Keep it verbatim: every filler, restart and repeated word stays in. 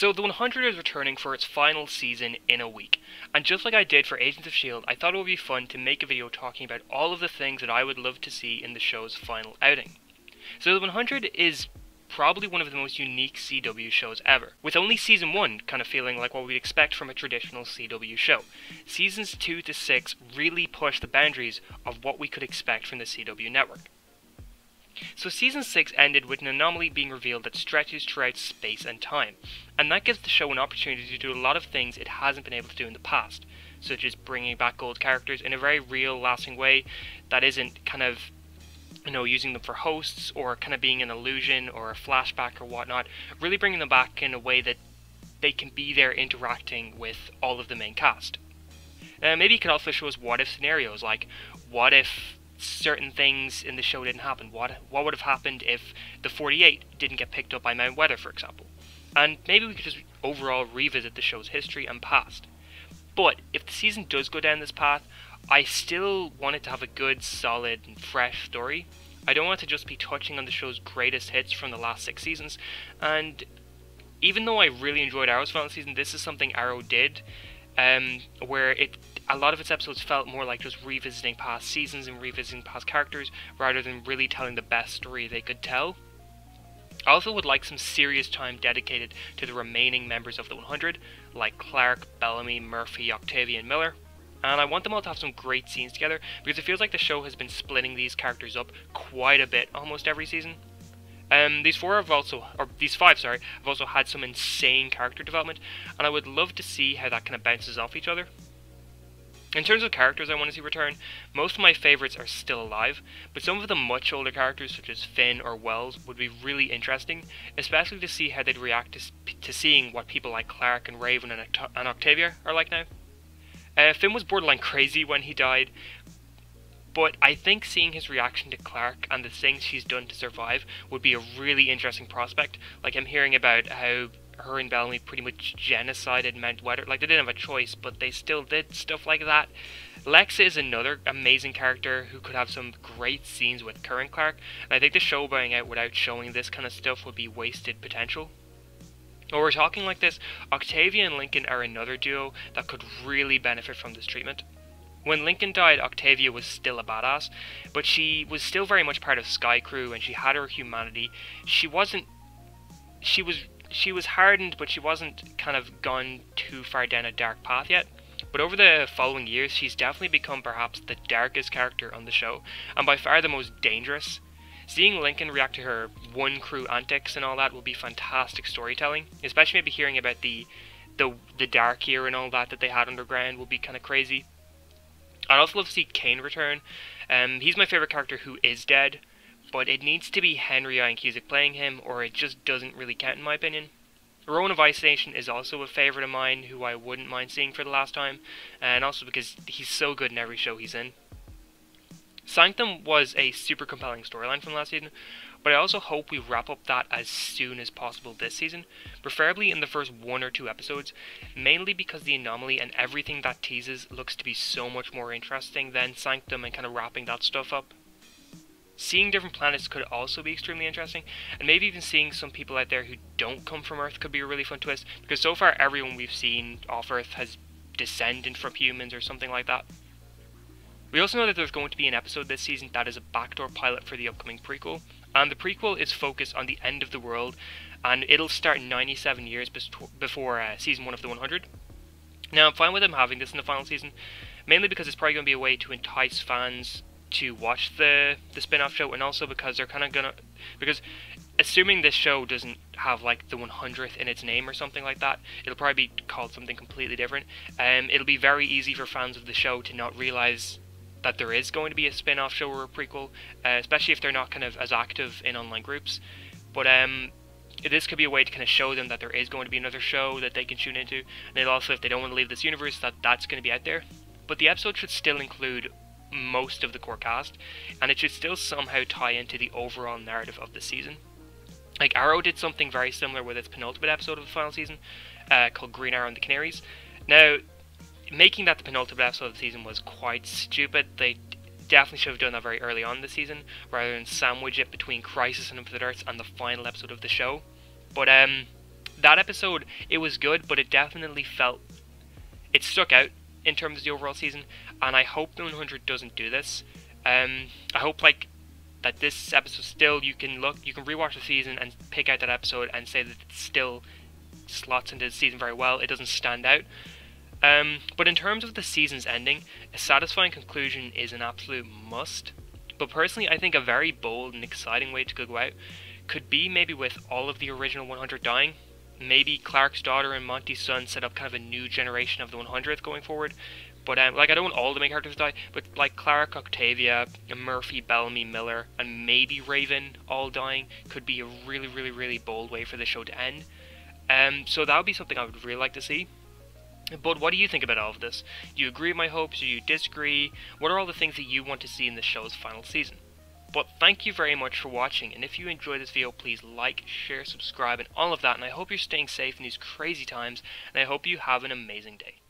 So the one hundred is returning for its final season in a week, and just like I did for Agents of S H I E L D, I thought it would be fun to make a video talking about all of the things that I would love to see in the show's final outing. So the one hundred is probably one of the most unique C W shows ever, with only season one kind of feeling like what we'd expect from a traditional C W show. Seasons two to six really pushed the boundaries of what we could expect from the C W network. So Season six ended with an anomaly being revealed that stretches throughout space and time, and that gives the show an opportunity to do a lot of things it hasn't been able to do in the past, such as bringing back old characters in a very real, lasting way that isn't kind of, you know, using them for hosts or kind of being an illusion or a flashback or whatnot, really bringing them back in a way that they can be there interacting with all of the main cast. Uh, maybe it could also show us what-if scenarios, like what if certain things in the show didn't happen. What what would have happened if the forty-eight didn't get picked up by Mount Weather, for example? And maybe we could just overall revisit the show's history and past. But if the season does go down this path, I still want it to have a good, solid, and fresh story. I don't want it to just be touching on the show's greatest hits from the last six seasons. And even though I really enjoyed Arrow's final season, this is something Arrow did, um, where it a lot of its episodes felt more like just revisiting past seasons and revisiting past characters, rather than really telling the best story they could tell. I also would like some serious time dedicated to the remaining members of the one hundred, like Clarke, Bellamy, Murphy, Octavia and Miller. And I want them all to have some great scenes together, because it feels like the show has been splitting these characters up quite a bit almost every season. Um, these four have also, or these five, sorry, have also had some insane character development, and I would love to see how that kind of bounces off each other. In terms of characters I want to see return, most of my favourites are still alive, but some of the much older characters such as Finn or Wells would be really interesting, especially to see how they'd react to, to seeing what people like Clarke and Raven and, Oct and Octavia are like now. Uh, Finn was borderline crazy when he died, but I think seeing his reaction to Clarke and the things she's done to survive would be a really interesting prospect, like him hearing about how her and Bellamy pretty much genocided Mount Weather. Like, they didn't have a choice, but they still did stuff like that. Lexa is another amazing character who could have some great scenes with current Clarke, and I think the show going out without showing this kind of stuff would be wasted potential. While we're talking like this, Octavia and Lincoln are another duo that could really benefit from this treatment. When Lincoln died, Octavia was still a badass, but she was still very much part of Sky Crew, and she had her humanity. She wasn't... She was... She was hardened, but she wasn't kind of gone too far down a dark path yet. But over the following years, she's definitely become perhaps the darkest character on the show, and by far the most dangerous. Seeing Lincoln react to her one crew antics and all that will be fantastic storytelling, especially maybe hearing about the the, the dark year and all that that they had underground will be kind of crazy. I'd also love to see Kane return. Um, he's my favourite character who is dead, but it needs to be Henry Ian Cusick playing him, or it just doesn't really count in my opinion. Ron of Ice Station is also a favourite of mine who I wouldn't mind seeing for the last time, and also because he's so good in every show he's in. Sanctum was a super compelling storyline from last season, but I also hope we wrap up that as soon as possible this season, preferably in the first one or two episodes, mainly because the anomaly and everything that teases looks to be so much more interesting than Sanctum and kind of wrapping that stuff up. Seeing different planets could also be extremely interesting, and maybe even seeing some people out there who don't come from Earth could be a really fun twist, because so far everyone we've seen off Earth has descended from humans or something like that. We also know that there's going to be an episode this season that is a backdoor pilot for the upcoming prequel, and the prequel is focused on the end of the world, and it'll start ninety-seven years before uh, season one of the one hundred. Now, I'm fine with them having this in the final season, mainly because it's probably going to be a way to entice fans to watch the the spin-off show, and also because they're kind of gonna because assuming this show doesn't have like the one hundredth in its name or something like that, it'll probably be called something completely different. Um, it'll be very easy for fans of the show to not realize that there is going to be a spin-off show or a prequel, uh, especially if they're not kind of as active in online groups. But um, this could be a way to kind of show them that there is going to be another show that they can tune into, and it'll also, if they don't want to leave this universe, that that's going to be out there. But the episode should still include most of the core cast, and it should still somehow tie into the overall narrative of the season. Like, Arrow did something very similar with its penultimate episode of the final season, uh, called Green Arrow and the Canaries. Now, making that the penultimate episode of the season was quite stupid. They definitely should have done that very early on in the season, rather than sandwich it between Crisis on Infinite Earths and the final episode of the show. But um, that episode, it was good, but it definitely felt, it stuck out in terms of the overall season, and I hope the one hundred doesn't do this. Um, I hope, like, that this episode still, you can look, you can rewatch the season and pick out that episode and say that it still slots into the season very well, it doesn't stand out. Um, but in terms of the season's ending, a satisfying conclusion is an absolute must. But personally, I think a very bold and exciting way to go out could be maybe with all of the original one hundred dying. Maybe Clarke's daughter and Monty's son set up kind of a new generation of the one hundredth going forward. But um, like, I don't want all the main characters to die, but like Clarke, Octavia, Murphy, Bellamy, Miller, and maybe Raven all dying could be a really, really, really bold way for the show to end. Um, so that would be something I would really like to see. But what do you think about all of this? Do you agree with my hopes? Do you disagree? What are all the things that you want to see in the show's final season? But thank you very much for watching, and if you enjoyed this video, please like, share, subscribe, and all of that, and I hope you're staying safe in these crazy times, and I hope you have an amazing day.